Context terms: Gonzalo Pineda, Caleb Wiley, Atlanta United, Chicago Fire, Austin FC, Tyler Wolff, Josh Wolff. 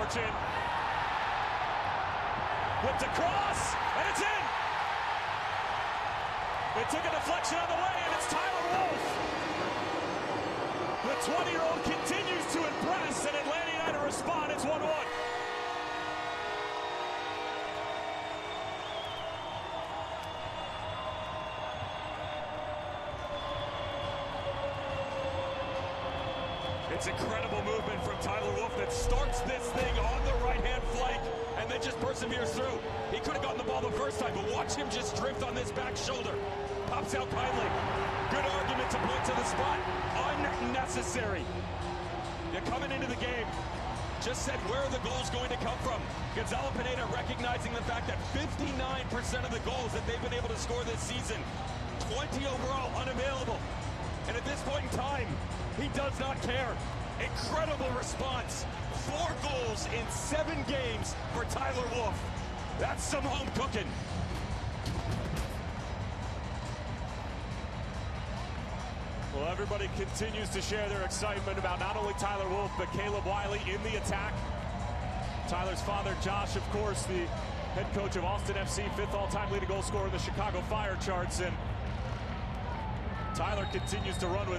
fortune. Whipped across, and it's in! It took a deflection on the way, and it's Tyler Wolff. The 20-year-old continues to impress, and Atlanta United respond. It's 1-1. It's incredible movement from Tyler Wolff that starts this thing on the right-hand flank and then just perseveres through. He could have gotten the ball the first time, but watch him just drift on this back shoulder. Pops out kindly. Good argument to point to the spot. Unnecessary. You're coming into the game. Just said, where are the goals going to come from? Gonzalo Pineda recognizing the fact that 59% of the goals that they've been able to score this season, 20 overall unavailable. And at this point in time, he does not care. Incredible response. 4 goals in 7 games for Tyler Wolff. That's some home cooking. Well, everybody continues to share their excitement about not only Tyler Wolff, but Caleb Wiley in the attack. Tyler's father, Josh, of course, the head coach of Austin FC, 5th all-time leading goal scorer in the Chicago Fire charts. And Tyler continues to run with it.